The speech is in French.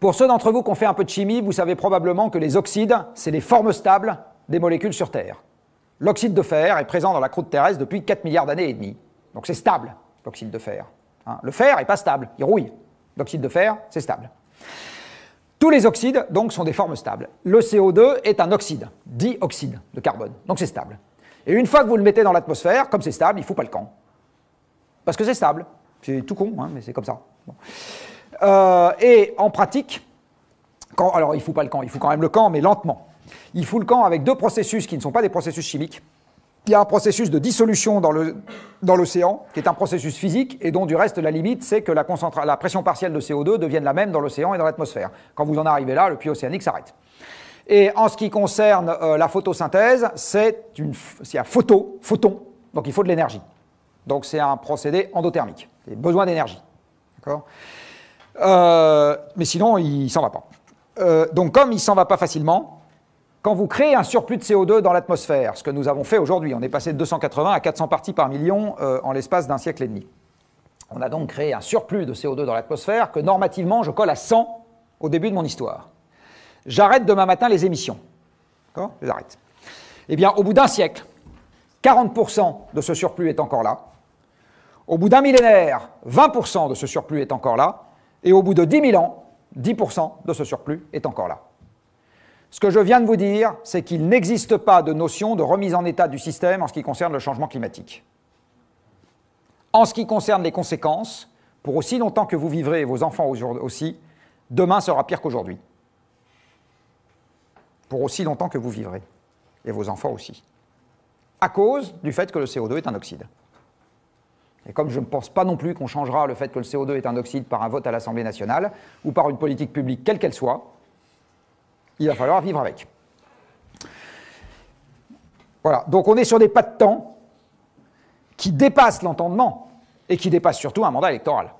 Pour ceux d'entre vous qui ont fait un peu de chimie, vous savez probablement que les oxydes, c'est les formes stables des molécules sur Terre. L'oxyde de fer est présent dans la croûte terrestre depuis 4 milliards d'années et demie. Donc c'est stable, l'oxyde de fer. Le fer n'est pas stable, il rouille. L'oxyde de fer, c'est stable. Tous les oxydes, donc, sont des formes stables. Le CO2 est un oxyde, dioxyde de carbone, donc c'est stable. Et une fois que vous le mettez dans l'atmosphère, comme c'est stable, il ne fout pas le camp. Parce que c'est stable. C'est tout con, mais c'est comme ça. Bon. Et en pratique, alors il ne fout pas le camp, il fout quand même le camp, mais lentement. Il fout le camp avec deux processus qui ne sont pas des processus chimiques. Il y a un processus de dissolution dans l'océan, qui est un processus physique, et dont du reste la limite, c'est que la pression partielle de CO2 devienne la même dans l'océan et dans l'atmosphère. Quand vous en arrivez là, le puits océanique s'arrête. Et en ce qui concerne la photosynthèse, c'est un photon, donc il faut de l'énergie. Donc c'est un procédé endothermique, il y a besoin d'énergie. Mais sinon, il ne s'en va pas. Donc comme il ne s'en va pas facilement, quand vous créez un surplus de CO2 dans l'atmosphère, ce que nous avons fait aujourd'hui, on est passé de 280 à 400 parties par million en l'espace d'un siècle et demi. On a donc créé un surplus de CO2 dans l'atmosphère que normativement je colle à 100 au début de mon histoire. J'arrête demain matin les émissions. D'accord ? Je les arrête. Eh bien, au bout d'un siècle, 40% de ce surplus est encore là. Au bout d'un millénaire, 20% de ce surplus est encore là. Et au bout de 10 000 ans, 10% de ce surplus est encore là. Ce que je viens de vous dire, c'est qu'il n'existe pas de notion de remise en état du système en ce qui concerne le changement climatique. En ce qui concerne les conséquences, pour aussi longtemps que vous vivrez et vos enfants aussi, demain sera pire qu'aujourd'hui. Pour aussi longtemps que vous vivrez et vos enfants aussi. À cause du fait que le CO2 est un oxyde. Et comme je ne pense pas non plus qu'on changera le fait que le CO2 est un oxyde par un vote à l'Assemblée nationale ou par une politique publique quelle qu'elle soit, il va falloir vivre avec. Voilà, donc on est sur des pas de temps qui dépassent l'entendement et qui dépassent surtout un mandat électoral.